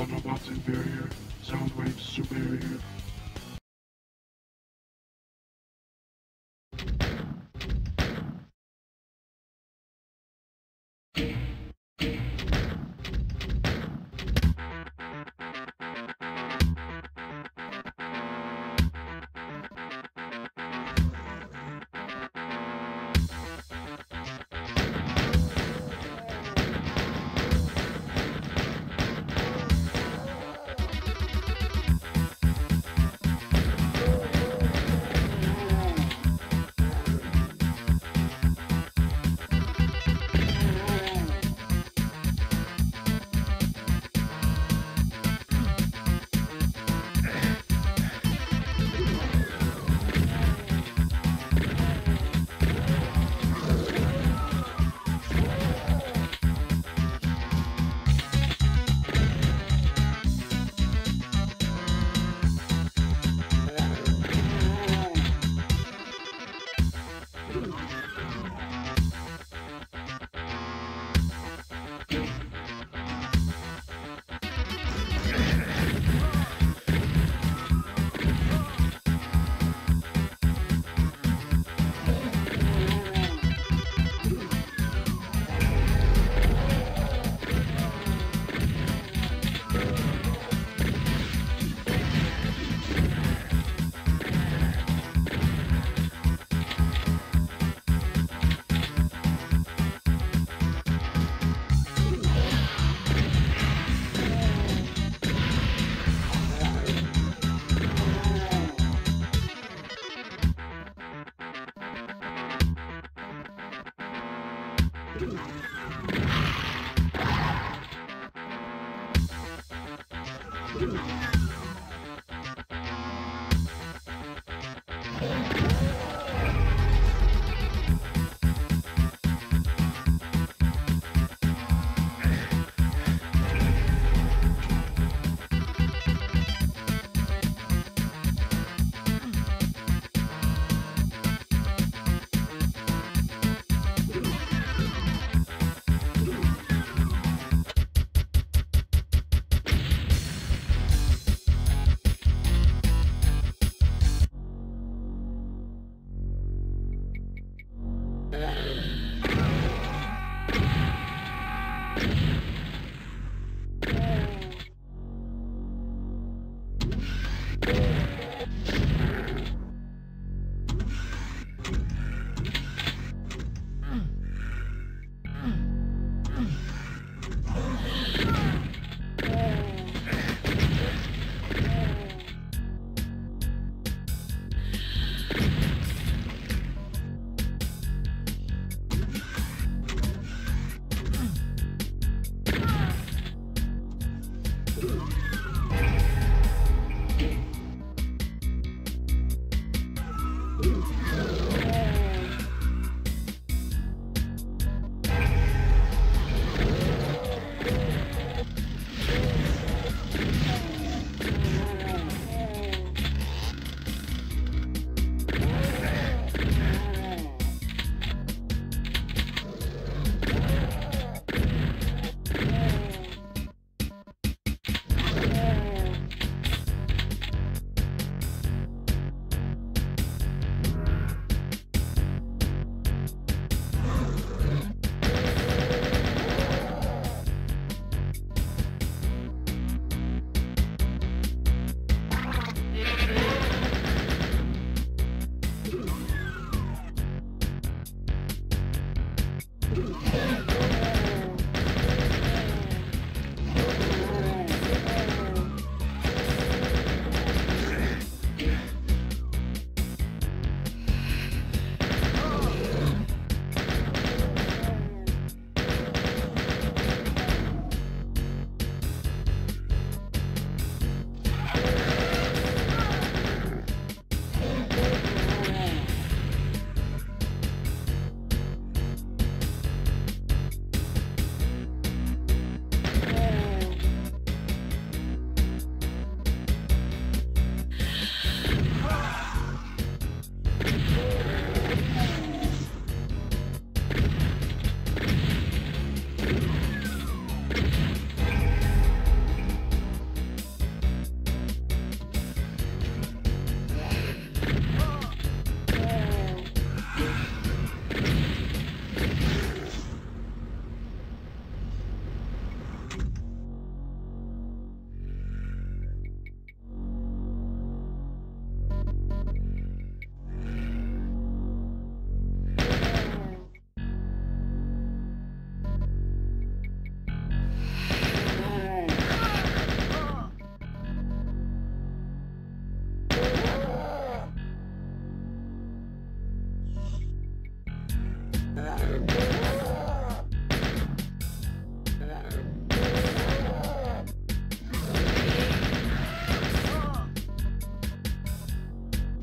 Thunderbolts inferior, sound waves superior.